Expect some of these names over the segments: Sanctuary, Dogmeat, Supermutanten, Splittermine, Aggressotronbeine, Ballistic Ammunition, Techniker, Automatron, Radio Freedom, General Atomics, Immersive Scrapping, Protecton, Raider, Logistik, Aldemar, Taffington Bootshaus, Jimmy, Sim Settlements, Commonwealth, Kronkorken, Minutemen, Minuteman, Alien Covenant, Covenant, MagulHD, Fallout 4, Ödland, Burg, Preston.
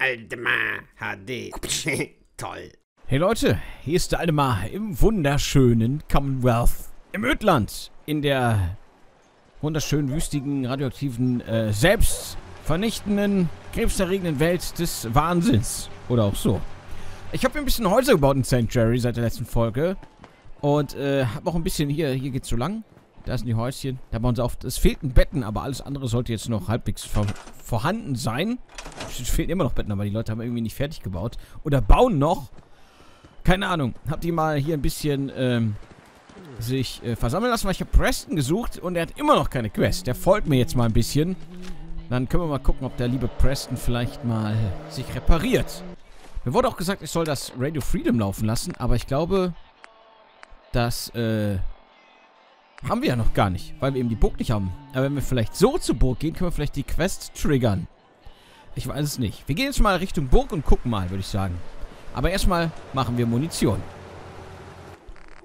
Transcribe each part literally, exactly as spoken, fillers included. Aldemar H D. Toll. Hey Leute, hier ist der Aldemar im wunderschönen Commonwealth im Ödland. In der wunderschönen, wüstigen, radioaktiven, äh, selbstvernichtenden, krebserregenden Welt des Wahnsinns. Oder auch so. Ich habe mir ein bisschen Häuser gebaut in Sanctuary seit der letzten Folge. Und äh, habe auch ein bisschen hier, hier geht's so lang. Da sind die Häuschen. Da bauen sie auf. Es fehlten Betten, aber alles andere sollte jetzt noch halbwegs vor, vorhanden sein. Es fehlen immer noch Betten, aber die Leute haben irgendwie nicht fertig gebaut. Oder bauen noch. Keine Ahnung. Hab die mal hier ein bisschen ähm, sich äh, versammeln lassen, weil ich habe Preston gesucht und er hat immer noch keine Quest. Der folgt mir jetzt mal ein bisschen. Dann können wir mal gucken, ob der liebe Preston vielleicht mal sich repariert. Mir wurde auch gesagt, ich soll das Radio Freedom laufen lassen, aber ich glaube, dass, äh... haben wir ja noch gar nicht, weil wir eben die Burg nicht haben. Aber wenn wir vielleicht so zur Burg gehen, können wir vielleicht die Quest triggern. Ich weiß es nicht. Wir gehen jetzt mal Richtung Burg und gucken mal, würde ich sagen. Aber erstmal machen wir Munition.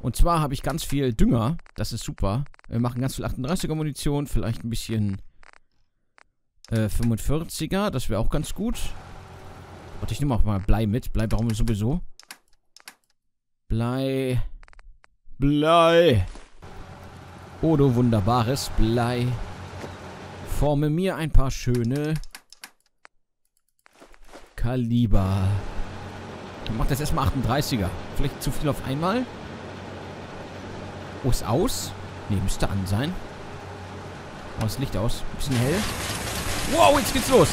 Und zwar habe ich ganz viel Dünger. Das ist super. Wir machen ganz viel achtunddreißiger Munition. Vielleicht ein bisschen äh, fünfundvierziger. Das wäre auch ganz gut. Und ich nehme auch mal Blei mit. Blei brauchen wir sowieso. Blei. Blei. Oh, du wunderbares Blei. Forme mir ein paar schöne Kaliber. Ich mach das erstmal achtunddreißiger. Vielleicht zu viel auf einmal. Oh, ist aus? Ne, müsste an sein. Oh, das Licht aus. Ein bisschen hell. Wow, jetzt geht's los.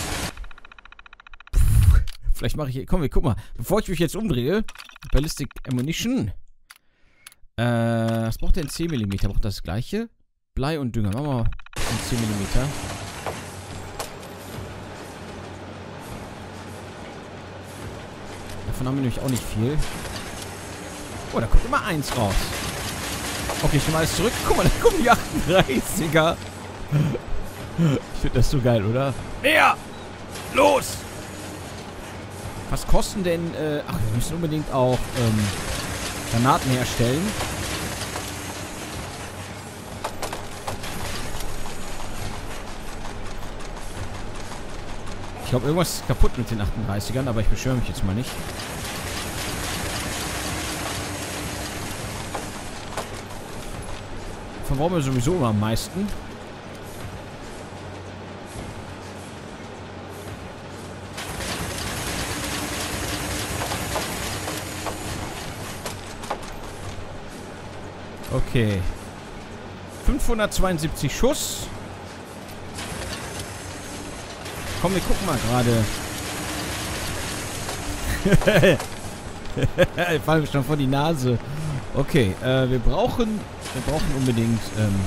Puh, vielleicht mache ich hier... Komm, wir gucken mal. Bevor ich mich jetzt umdrehe. Ballistic Ammunition. Äh, was braucht der in zehn Millimeter? Braucht das gleiche? Blei und Dünger. Machen wir mal in zehn Millimeter. Davon haben wir nämlich auch nicht viel. Oh, da kommt immer eins raus. Okay, ich nehme alles zurück. Guck mal, da kommen die achtunddreißiger. Ich finde das so geil, oder? Mehr! Los! Was kosten denn... Äh, ach, wir müssen unbedingt auch... Ähm, Granaten herstellen. Ich glaube, irgendwas ist kaputt mit den achtunddreißigern, aber ich beschwöre mich jetzt mal nicht. Verbrauchen wir sowieso immer am meisten. Okay. fünfhundertzweiundsiebzig Schuss. Komm, wir gucken mal gerade. Ich falle mir schon vor die Nase. Okay, äh, wir brauchen... Wir brauchen unbedingt ähm,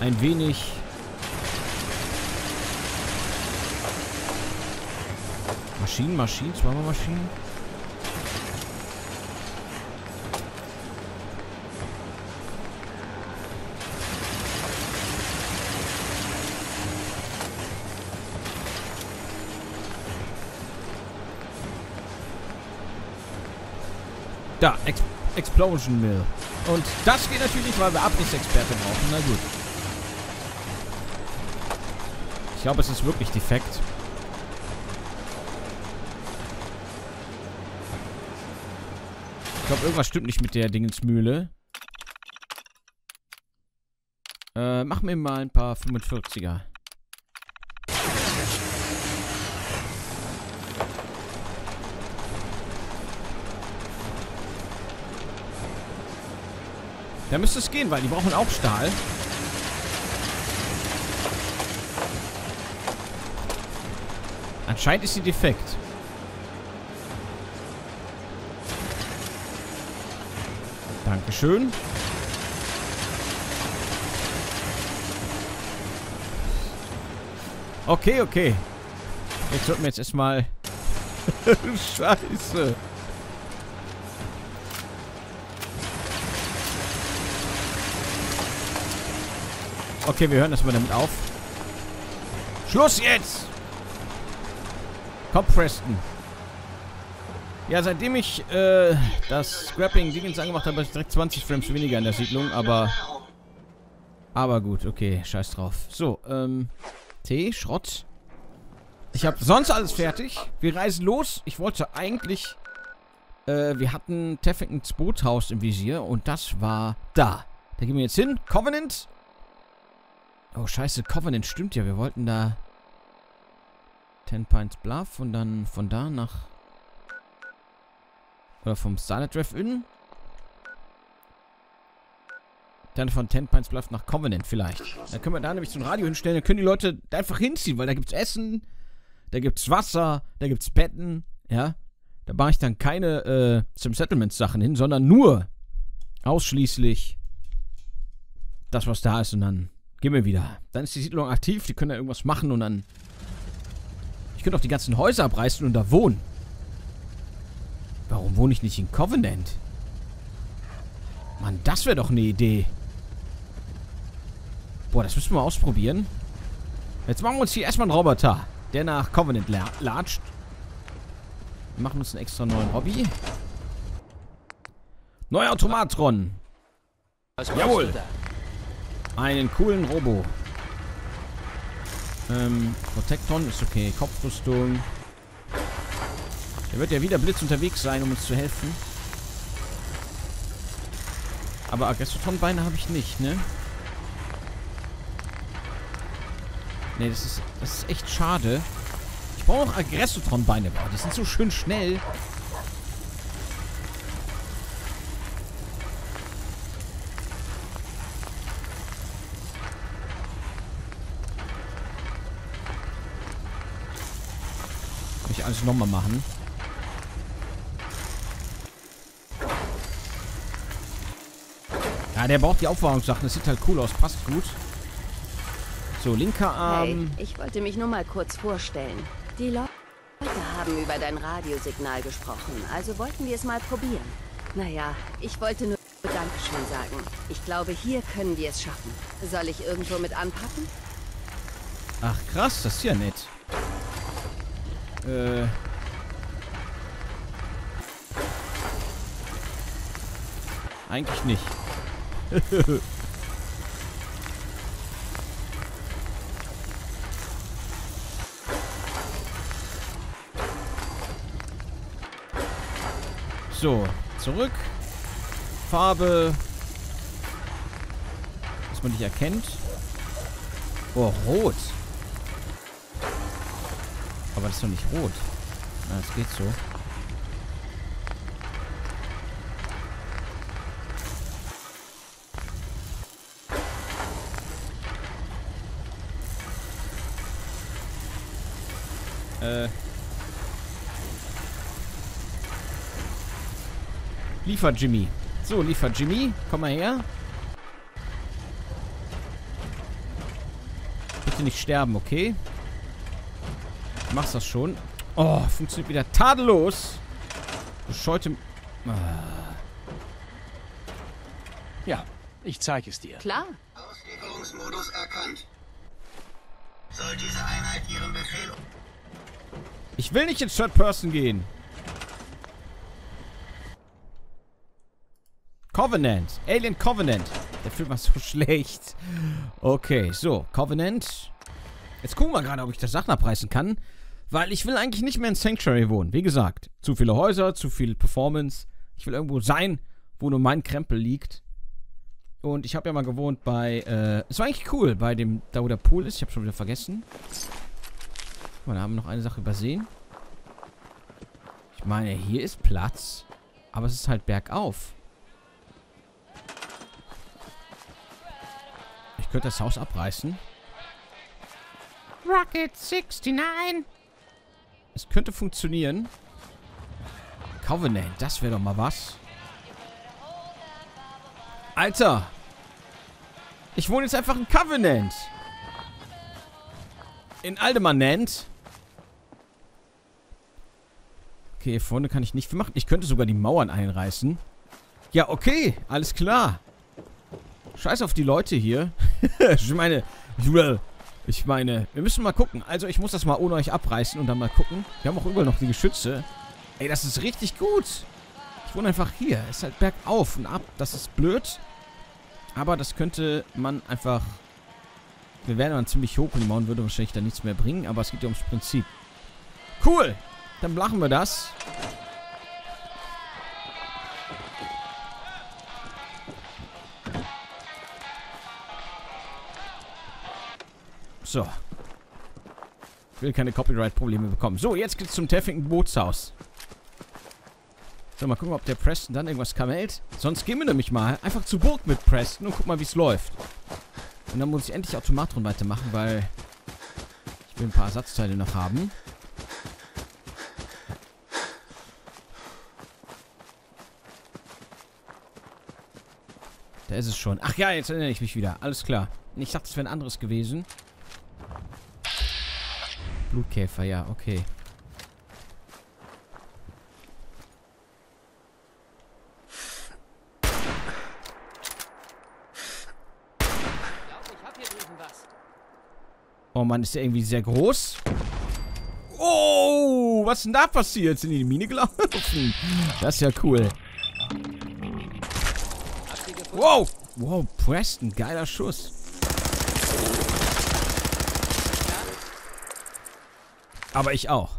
ein wenig... Maschinen, Maschinen, zweimal Maschinen. Da, Ex Explosion Mill. Und das geht natürlich nicht, weil wir Abrissexperte brauchen. Na gut. Ich glaube, es ist wirklich defekt. Ich glaube, irgendwas stimmt nicht mit der Dingensmühle. Äh, machen wir mal ein paar fünfundvierziger. Da müsste es gehen, weil die brauchen auch Stahl. Anscheinend ist sie defekt. Dankeschön. Okay, okay. Jetzt sollten wir jetzt erstmal... Scheiße. Okay, wir hören das mal damit auf. Schluss jetzt! Komm, Preston. Ja, seitdem ich äh, das Scrapping-Dingens angemacht habe, habe ich direkt zwanzig Frames weniger in der Siedlung, aber... Aber gut, okay, scheiß drauf. So, ähm... T, Schrott. Ich habe sonst alles fertig. Wir reisen los. Ich wollte eigentlich... Äh, wir hatten Taffingtons Bootshaus im Visier und das war da. Da gehen wir jetzt hin. Covenant. Oh, scheiße. Covenant stimmt ja. Wir wollten da... Ten Pines Bluff und dann von da nach... Oder vom Starlight Drive-In. Dann von Ten Pines Bluff nach Covenant vielleicht. Dann können wir da nämlich so ein Radio hinstellen. Dann können die Leute einfach hinziehen, weil da gibt's Essen, da gibt's Wasser, da gibt's Betten. Ja, da mache ich dann keine äh, Sim Settlements Sachen hin, sondern nur ausschließlich das, was da ist. Und dann gehen wir wieder. Dann ist die Siedlung aktiv. Die können da irgendwas machen und dann... Ich könnte auch die ganzen Häuser abreißen und da wohnen. Warum wohne ich nicht in Covenant? Mann, das wäre doch eine Idee. Boah, das müssen wir ausprobieren. Jetzt machen wir uns hier erstmal einen Roboter, der nach Covenant latscht. Wir machen uns einen extra neuen Hobby. Neuer Automatron. Jawohl. Einen coolen Robo. Ähm, Protecton ist okay. Kopfrüstung. Der wird ja wieder blitz unterwegs sein, um uns zu helfen. Aber Aggressotronbeine habe ich nicht, ne? Ne, das ist, das ist echt schade. Ich brauche auch Aggressotronbeine. Boah, die sind so schön schnell. Kann ich alles nochmal machen. Ja, der braucht die Aufwahrungssachen. Das sieht halt cool aus. Passt gut. So, linker Arm. Hey, ich wollte mich nur mal kurz vorstellen. Die Leute haben über dein Radiosignal gesprochen. Also wollten wir es mal probieren. Naja, ich wollte nur Dankeschön sagen. Ich glaube, hier können wir es schaffen. Soll ich irgendwo mit anpacken? Ach krass, das ist ja nett. Äh... Eigentlich nicht. So, zurück. Farbe. Dass man nicht erkennt. Oh, rot. Aber das ist doch nicht rot. Na, das geht so. Liefer Jimmy. So, liefer Jimmy. Komm mal her. Bitte nicht sterben, okay? Du machst das schon. Oh, funktioniert wieder tadellos. Bescheute... Ah. Ja, ich zeige es dir. Klar. Auslieferungsmodus erkannt. Soll diese Einheit ihren Befehl... Ich will nicht in Third Person gehen. Covenant. Alien Covenant. Der Film war so schlecht. Okay, so. Covenant. Jetzt gucken wir gerade, ob ich das Sachen abreißen kann. Weil ich will eigentlich nicht mehr in Sanctuary wohnen. Wie gesagt, zu viele Häuser, zu viel Performance. Ich will irgendwo sein, wo nur mein Krempel liegt. Und ich habe ja mal gewohnt bei... Äh, es war eigentlich cool, bei dem... Da wo der Pool ist. Ich habe schon wieder vergessen. Guck mal, da haben wir noch eine Sache übersehen. Ich meine, hier ist Platz. Aber es ist halt bergauf. Ich könnte das Haus abreißen. Rocket sixty-nine. Es könnte funktionieren. Covenant, das wäre doch mal was. Alter! Ich wohne jetzt einfach in Covenant. In Aldemar nennt. Okay, hier vorne kann ich nicht viel machen. Ich könnte sogar die Mauern einreißen. Ja, okay. Alles klar. Scheiß auf die Leute hier. Ich meine... Ich meine... Wir müssen mal gucken. Also, ich muss das mal ohne euch abreißen und dann mal gucken. Wir haben auch überall noch die Geschütze. Ey, das ist richtig gut. Ich wohne einfach hier. Es ist halt bergauf und ab. Das ist blöd. Aber das könnte man einfach... Wir wären dann ziemlich hoch und die Mauern würde wahrscheinlich dann nichts mehr bringen. Aber es geht ja ums Prinzip. Cool. Dann machen wir das. So. Ich will keine Copyright-Probleme bekommen. So, jetzt geht's zum Taffington Bootshaus. So, mal gucken, ob der Preston dann irgendwas kamellt. Sonst gehen wir nämlich mal einfach zur Burg mit Preston und guck mal, wie es läuft. Und dann muss ich endlich Automatron weitermachen, weil ich will ein paar Ersatzteile noch haben. Da ist es schon. Ach ja, jetzt erinnere ich mich wieder. Alles klar. Ich dachte, es wäre ein anderes gewesen. Blutkäfer, ja, okay. Oh Mann, ist der irgendwie sehr groß. Oh, was ist denn da passiert? Sind die in die Mine gelaufen? Das ist ja cool. Wow, wow, Preston, geiler Schuss. Aber ich auch.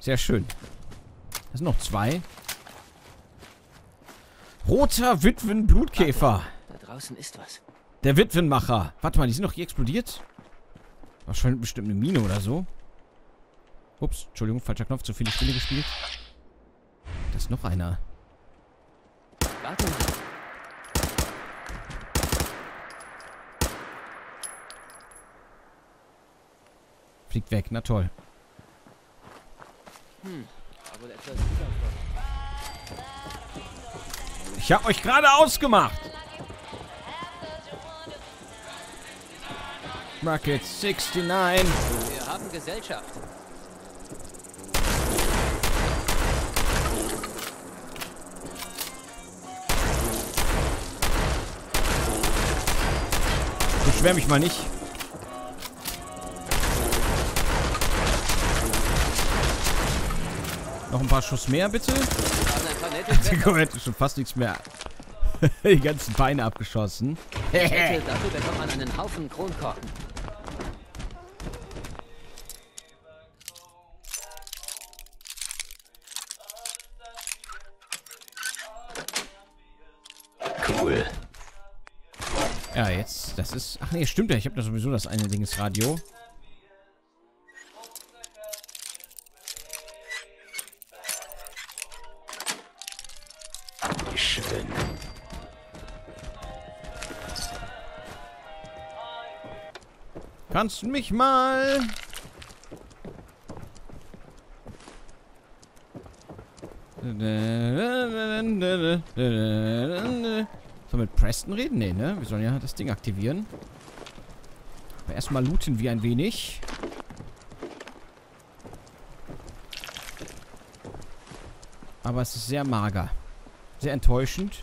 Sehr schön. Das sind noch zwei. Roter Witwenblutkäfer. Da draußen ist was. Der Witwenmacher. Warte mal, die sind doch hier explodiert. Wahrscheinlich bestimmt eine Mine oder so. Ups, Entschuldigung, falscher Knopf, zu viele Spiele gespielt. Da ist noch einer. Warte mal. Fliegt weg, na toll. Ich hab euch gerade ausgemacht. Market sechsundsiebzig. Wir haben Gesellschaft. Beschwer mich mal nicht. Noch ein paar Schuss mehr, bitte. Die Kuh hätte schon fast nichts mehr. Die ganzen Beine abgeschossen. Ich hätte, dafür bekommt man einen Haufen Kronkorken. Cool. Ja, jetzt. Das ist. Ach nee, stimmt ja. Ich habe da sowieso das eine Ding, das Radio. Kannst du mich mal... So, mit Preston reden? Nee, ne? Wir sollen ja das Ding aktivieren. Aber erstmal looten wir ein wenig. Aber es ist sehr mager. Sehr enttäuschend.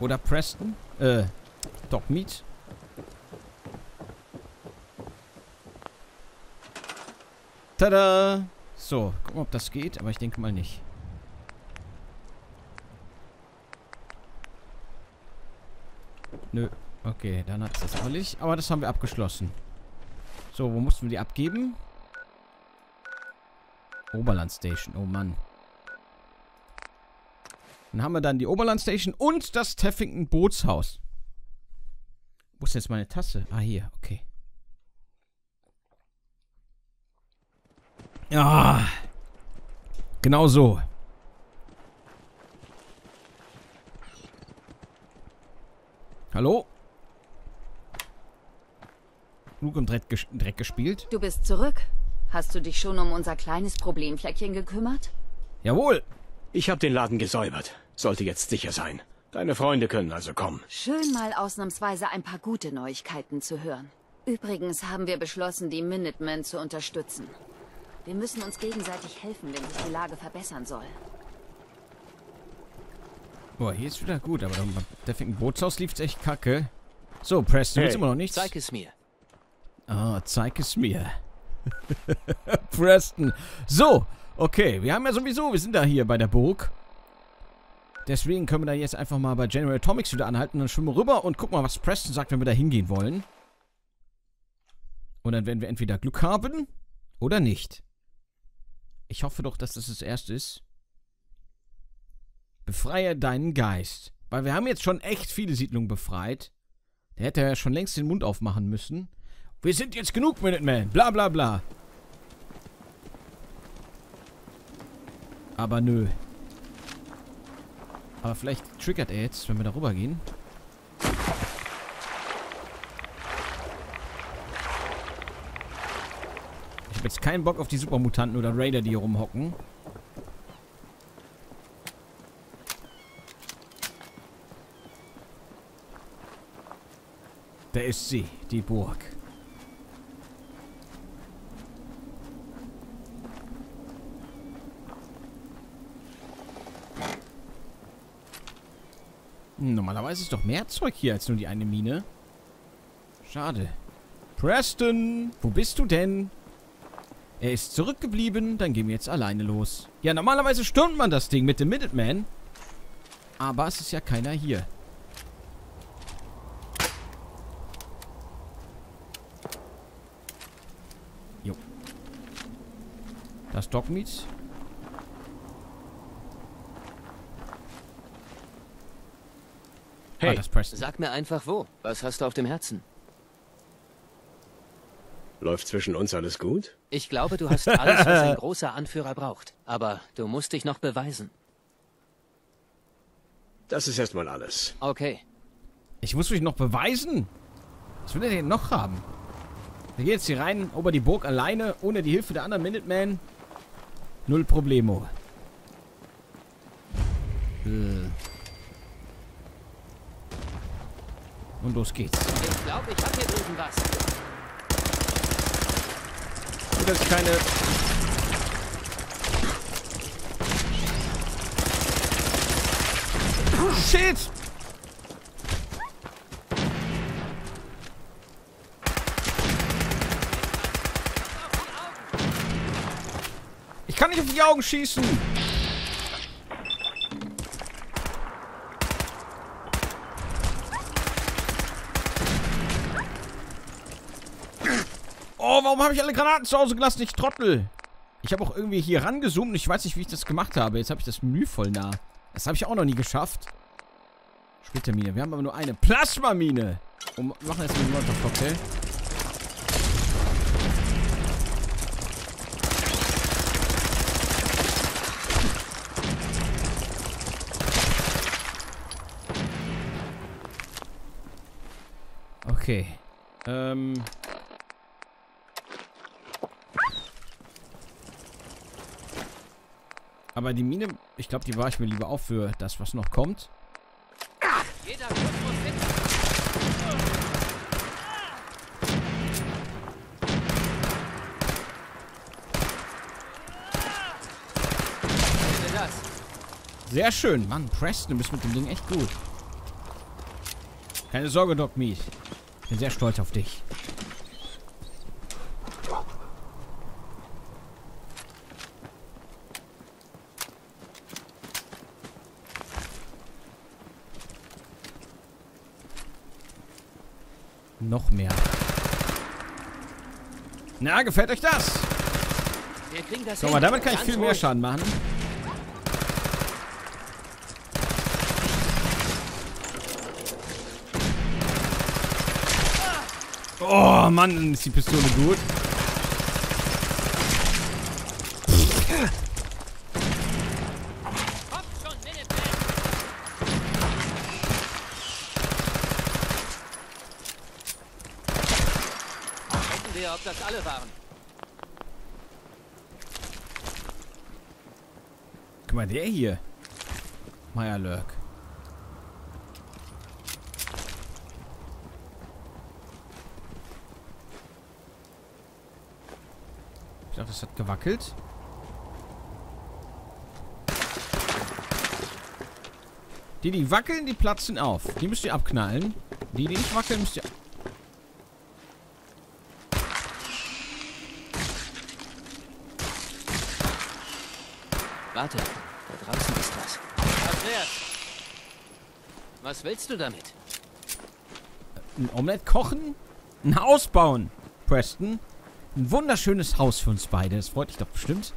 Oder Preston? Äh... Dogmeat. Tada! So, gucken, ob das geht, aber ich denke mal nicht. Nö. Okay, dann hat es das auch nicht. Aber das haben wir abgeschlossen. So, wo mussten wir die abgeben? Oberlandstation. Oh Mann. Dann haben wir dann die Oberlandstation und das Taffington Bootshaus. Wo ist jetzt meine Tasse? Ah, hier, okay. Ja, genau so. Hallo? Genug im Dreck, ges Dreck gespielt. Du bist zurück. Hast du dich schon um unser kleines Problemfleckchen gekümmert? Jawohl. Ich habe den Laden gesäubert. Sollte jetzt sicher sein. Deine Freunde können also kommen. Schön, mal ausnahmsweise ein paar gute Neuigkeiten zu hören. Übrigens haben wir beschlossen, die Minutemen zu unterstützen. Wir müssen uns gegenseitig helfen, wenn sich die Lage verbessern soll. Boah, hier ist wieder gut, aber da fängt ein Bootshaus, lief's echt kacke. So, Preston, hey, willst du immer noch nichts? Zeig es mir. Ah, oh, zeig es mir. Preston. So, okay, wir haben ja sowieso, wir sind da hier bei der Burg. Deswegen können wir da jetzt einfach mal bei General Atomics wieder anhalten. Dann schwimmen wir rüber und gucken mal, was Preston sagt, wenn wir da hingehen wollen. Und dann werden wir entweder Glück haben oder nicht. Ich hoffe doch, dass das das erste ist. Befreie deinen Geist. Weil wir haben jetzt schon echt viele Siedlungen befreit. Der hätte ja schon längst den Mund aufmachen müssen. Wir sind jetzt genug, Minutemen. Bla bla bla. Aber nö. Aber vielleicht triggert er jetzt, wenn wir da rüber gehen. Ich habe jetzt keinen Bock auf die Supermutanten oder Raider, die hier rumhocken. Da ist sie, die Burg. Normalerweise ist doch mehr Zeug hier als nur die eine Mine. Schade. Preston, wo bist du denn? Er ist zurückgeblieben, dann gehen wir jetzt alleine los. Ja, normalerweise stürmt man das Ding mit dem Minuteman. Aber es ist ja keiner hier. Jo. Das Dogmeat. Hey, ah, sag mir einfach wo. Was hast du auf dem Herzen? Läuft zwischen uns alles gut? Ich glaube, du hast alles, was ein großer Anführer braucht. Aber du musst dich noch beweisen. Das ist erstmal alles. Okay. Ich muss mich noch beweisen? Was will er denn noch haben? Wir gehen jetzt hier rein, ober die Burg alleine, ohne die Hilfe der anderen Minutemen. Null Problemo. Hm. Und los geht's. Ich glaube, ich hab hier drüben was. Gut, dass ich keine... Oh, shit! Ich kann nicht auf die Augen schießen! Warum habe ich alle Granaten zu Hause gelassen? Ich Trottel. Ich habe auch irgendwie hier rangezoomt und ich weiß nicht, wie ich das gemacht habe. Jetzt habe ich das Menü voll nah. Das habe ich auch noch nie geschafft. Splittermine. Wir haben aber nur eine. Plasma-Mine. Und wir machen jetzt einen Monster-Cocktail. Okay. Ähm... Aber die Mine, ich glaube, die war ich mir lieber auf für das, was noch kommt. Sehr schön. Mann, Preston, du bist mit dem Ding echt gut. Keine Sorge, Dogmeat. Ich bin sehr stolz auf dich. Noch mehr. Na, gefällt euch das? Wir kriegen das hin. Guck mal, damit kann ich viel mehr Schaden machen. Oh, Mann, ist die Pistole gut. Alle waren. Guck mal, der hier. Mirelurk. Ich dachte, das hat gewackelt. Die, die wackeln, die platzen auf. Die müsst ihr abknallen. Die, die nicht wackeln, müsst ihr... Warte, da draußen ist was. Was wär's? Was willst du damit? Ein Omelett kochen? Ein Haus bauen, Preston. Ein wunderschönes Haus für uns beide. Das freut dich doch bestimmt.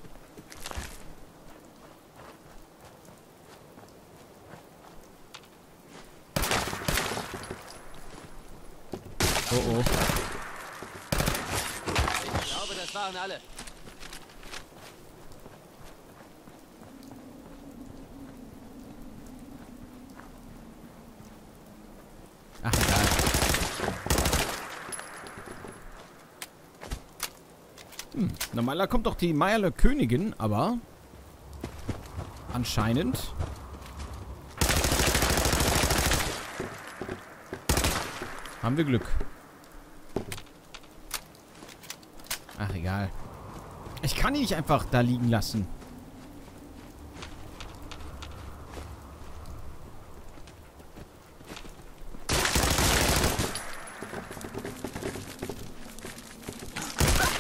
Oh oh. Ich glaube, das waren alle. Ach, egal. Hm, normalerweise kommt doch die Mirelurk Königin, aber anscheinend. Haben wir Glück. Ach, egal. Ich kann ihn nicht einfach da liegen lassen.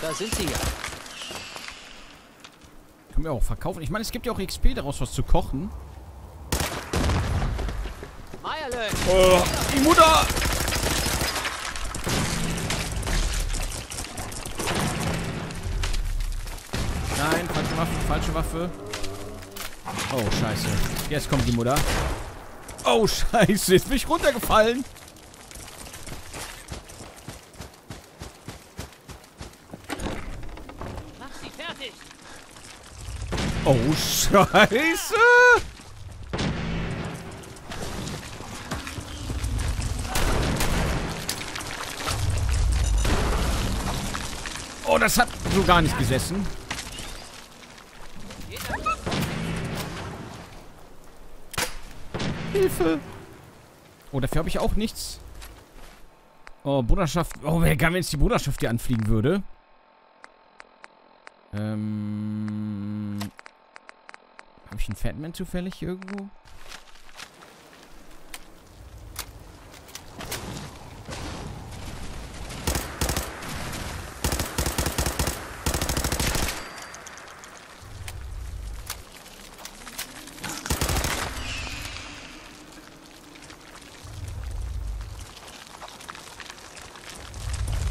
Da sind sie ja. Können wir auch verkaufen. Ich meine, es gibt ja auch X P daraus, was zu kochen. Mirelurk. Oh, die Mutter! Nein, falsche Waffe, falsche Waffe. Oh, scheiße. Jetzt kommt die Mutter. Oh, scheiße. Jetzt bin ich runtergefallen. Mach sie fertig. Oh, scheiße. Oh, das hat so gar nicht gesessen. Hilfe! Oh, dafür habe ich auch nichts. Oh, Bruderschaft. Oh, wäre geil, wenn jetzt die Bruderschaft hier anfliegen würde. Ähm. Habe ich einen Fatman zufällig irgendwo?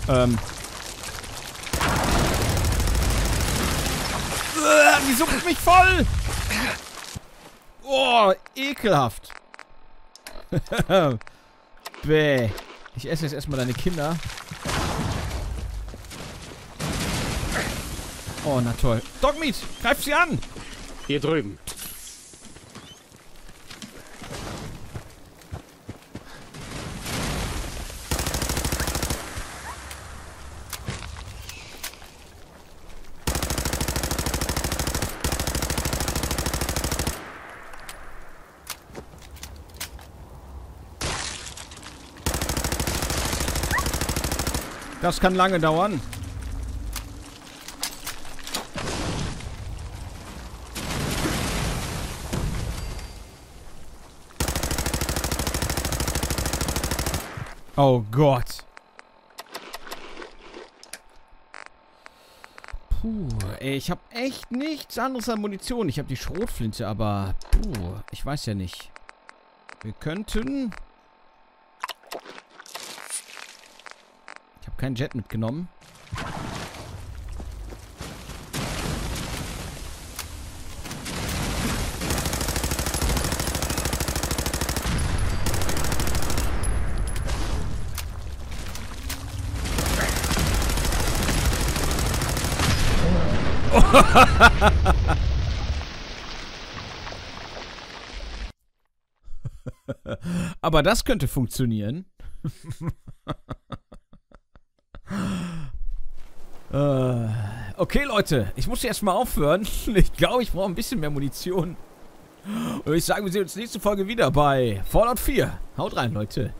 Ähm. Uah, die sucht mich voll! Oh, ekelhaft. Bäh. Ich esse jetzt erstmal deine Kinder. Oh, na toll. Dogmeat, greif sie an! Hier drüben. Das kann lange dauern. Oh Gott. Puh, ey, ich habe echt nichts anderes an Munition. Ich habe die Schrotflinte, aber puh, ich weiß ja nicht. Wir könnten... Kein Jet mitgenommen. Oh. Aber das könnte funktionieren. Okay, Leute, ich muss erstmal aufhören. Ich glaube, ich brauche ein bisschen mehr Munition. Und ich sage, wir sehen uns nächste Folge wieder bei Fallout vier. Haut rein, Leute.